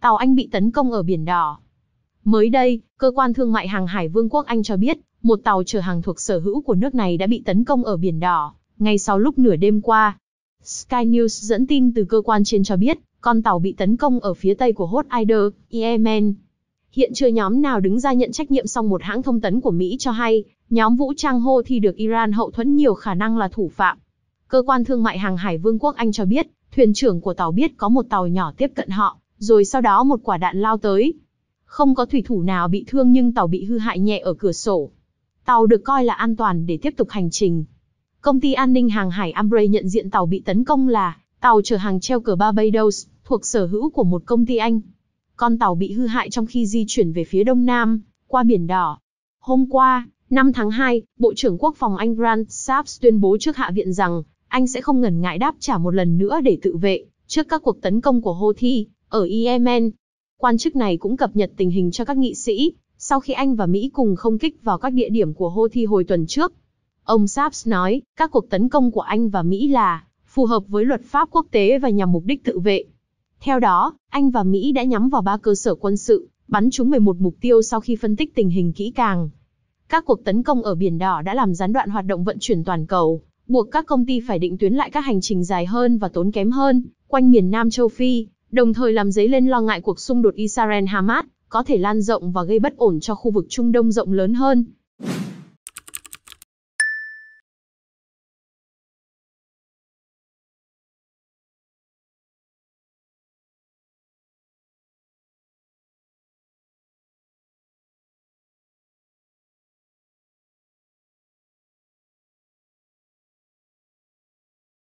tàu Anh bị tấn công ở Biển Đỏ. Mới đây, cơ quan thương mại hàng hải Vương quốc Anh cho biết, một tàu chở hàng thuộc sở hữu của nước này đã bị tấn công ở Biển Đỏ, ngay sau lúc nửa đêm qua. Sky News dẫn tin từ cơ quan trên cho biết, con tàu bị tấn công ở phía tây của Hodeidah, Yemen. Hiện chưa nhóm nào đứng ra nhận trách nhiệm, song một hãng thông tấn của Mỹ cho hay, nhóm vũ trang Houthi được Iran hậu thuẫn nhiều khả năng là thủ phạm. Cơ quan thương mại hàng hải Vương quốc Anh cho biết, thuyền trưởng của tàu biết có một tàu nhỏ tiếp cận họ, rồi sau đó một quả đạn lao tới. Không có thủy thủ nào bị thương nhưng tàu bị hư hại nhẹ ở cửa sổ. Tàu được coi là an toàn để tiếp tục hành trình. Công ty an ninh hàng hải Ambrey nhận diện tàu bị tấn công là tàu chở hàng treo cờ Barbados, thuộc sở hữu của một công ty Anh. Con tàu bị hư hại trong khi di chuyển về phía đông nam, qua Biển Đỏ. Hôm qua, 5 tháng 2, Bộ trưởng Quốc phòng Anh Grant Shapps tuyên bố trước Hạ viện rằng Anh sẽ không ngần ngại đáp trả một lần nữa để tự vệ trước các cuộc tấn công của Houthi ở Yemen. Quan chức này cũng cập nhật tình hình cho các nghị sĩ sau khi Anh và Mỹ cùng không kích vào các địa điểm của Houthi hồi tuần trước. Ông Shapps nói, các cuộc tấn công của Anh và Mỹ là phù hợp với luật pháp quốc tế và nhằm mục đích tự vệ. Theo đó, Anh và Mỹ đã nhắm vào 3 cơ sở quân sự, bắn trúng 11 mục tiêu sau khi phân tích tình hình kỹ càng. Các cuộc tấn công ở Biển Đỏ đã làm gián đoạn hoạt động vận chuyển toàn cầu, buộc các công ty phải định tuyến lại các hành trình dài hơn và tốn kém hơn quanh miền Nam châu Phi, đồng thời làm dấy lên lo ngại cuộc xung đột Israel-Hamas có thể lan rộng và gây bất ổn cho khu vực Trung Đông rộng lớn hơn.